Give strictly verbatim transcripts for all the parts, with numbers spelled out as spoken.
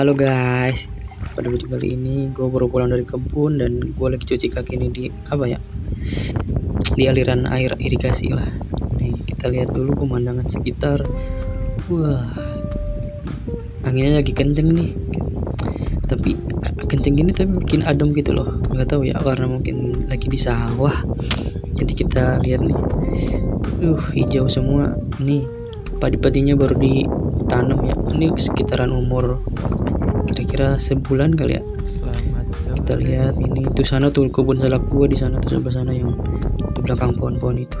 Halo guys, pada video kali ini gue baru pulang dari kebun dan gue lagi cuci kaki ini di apa ya, di aliran air irigasi lah. Nih kita lihat dulu pemandangan sekitar. Wah, anginnya lagi kenceng nih, tapi kenceng gini tapi bikin adem gitu loh. Nggak tahu ya, karena mungkin lagi di sawah. Jadi kita lihat nih, uh hijau semua nih. Padi-padinya baru ditanam ya. Ini sekitaran umur kira-kira sebulan kali ya. Selamat kita sore. Lihat ini tuh sana tuh kebun salak gua di sana tuh sampai sana yang di belakang pohon-pohon itu.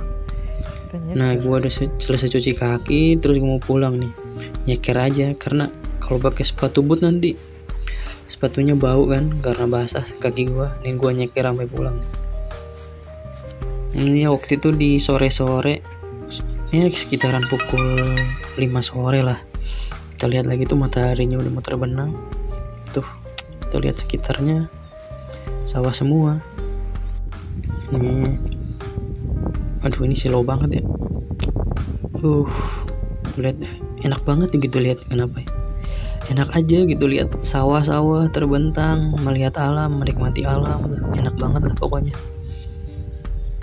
Tanya, nah, gua udah selesai cuci kaki terus gua mau pulang nih. Nyeker aja karena kalau pakai sepatu boot nanti sepatunya bau kan karena basah kaki gua. Nih gua nyeker sampai pulang. Ini waktu itu di sore-sore. Ya sekitaran pukul lima sore lah. Kita lihat lagi tuh mataharinya udah mau terbenam. Tuh, kita lihat sekitarnya sawah semua. Hmm. Aduh ini silau banget ya. Uh, lihat enak banget gitu lihat kenapa ya? Enak aja gitu lihat sawah-sawah terbentang, melihat alam, menikmati alam. Enak banget lah pokoknya.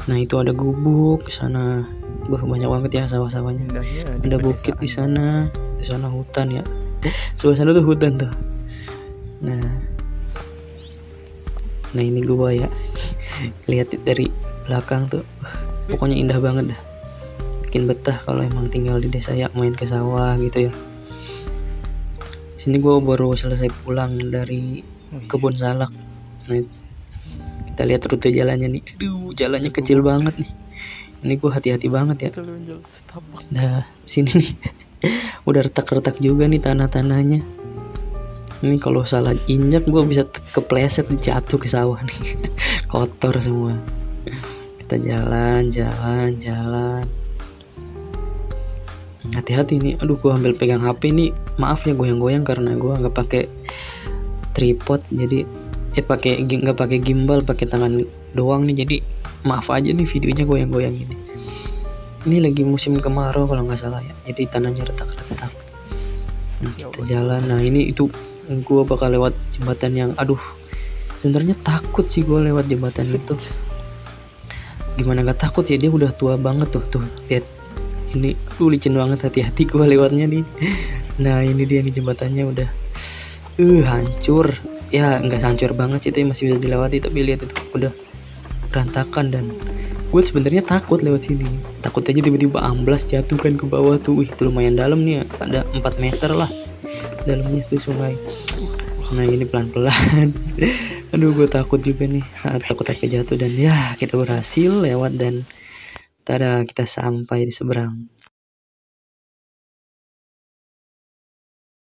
Nah itu ada gubuk sana, bah banyak banget ya sawah-sawahnya. Ada bukit di sana, di sana hutan ya. Suasana tuh hutan tuh. Nah, nah ini gua ya. Lihat dari belakang tuh, pokoknya indah banget dah. Bikin betah kalau emang tinggal di desa ya, main ke sawah gitu ya. Sini gua baru selesai pulang dari kebun salak. Nah, kita lihat rute jalannya nih. Aduh, jalannya kecil banget nih. Ini gue hati-hati banget ya. Nah, sini nih. Udah retak-retak juga nih tanah-tanahnya. Ini kalau salah injak gue bisa kepleset jatuh ke sawah nih. Kotor semua. Kita jalan, jalan, jalan. Hati-hati nih. Aduh, gue ambil pegang H P nih. Maaf ya goyang-goyang karena gue nggak pakai tripod, jadi eh pakai nggak pakai gimbal, pakai tangan doang nih, jadi maaf aja nih videonya goyang-goyang ini. Ini lagi musim kemarau kalau nggak salah ya, jadi tanahnya retak-retak. Nah, kita jalan. Nah ini itu gua bakal lewat jembatan yang aduh sebenarnya takut sih gua lewat jembatan itu. Gimana nggak takut ya, dia udah tua banget tuh tuh lihat ini, aduh licin banget, hati-hati gua lewatnya nih. Nah ini dia nih jembatannya udah uh hancur. Ya nggak hancur banget sih, tapi masih bisa dilewati, tapi lihat itu udah berantakan. Dan gue sebenarnya takut lewat sini, takut aja tiba-tiba amblas jatuh kan ke bawah tuh. Wih itu lumayan dalam nih, ada empat meter lah dalamnya tuh sungai. Nah ini pelan-pelan. Aduh gue takut juga nih, takut aja jatuh. Dan ya kita berhasil lewat dan tada, kita sampai di seberang.